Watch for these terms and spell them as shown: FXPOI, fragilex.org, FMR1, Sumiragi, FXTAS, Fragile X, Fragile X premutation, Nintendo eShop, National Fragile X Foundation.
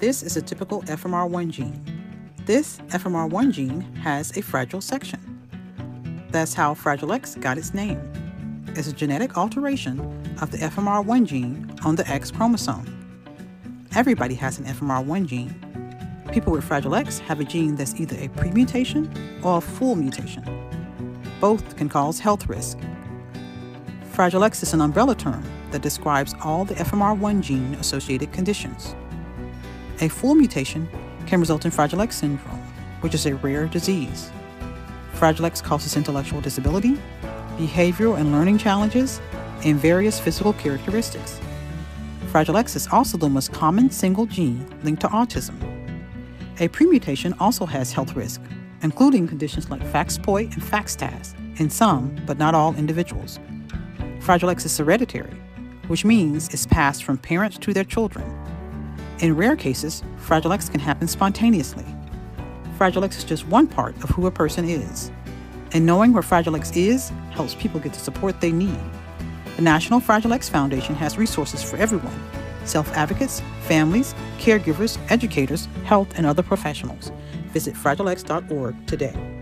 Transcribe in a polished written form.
This is a typical FMR1 gene. This FMR1 gene has a fragile section. That's how Fragile X got its name. It's a genetic alteration of the FMR1 gene on the X chromosome. Everybody has an FMR1 gene. People with Fragile X have a gene that's either a pre-mutation or a full mutation. Both can cause health risk. Fragile X is an umbrella term that describes all the FMR1 gene-associated conditions. A full mutation can result in Fragile X syndrome, which is a rare disease. Fragile X causes intellectual disability, behavioral and learning challenges, and various physical characteristics. Fragile X is also the most common single gene linked to autism. A premutation also has health risk, including conditions like FXPOI and FXTAS in some, but not all, individuals. Fragile X is hereditary, which means it's passed from parents to their children. In rare cases, Fragile X can happen spontaneously. Fragile X is just one part of who a person is, and knowing where Fragile X is helps people get the support they need. The National Fragile X Foundation has resources for everyone: self-advocates, families, caregivers, educators, health, and other professionals. Visit fragilex.org today.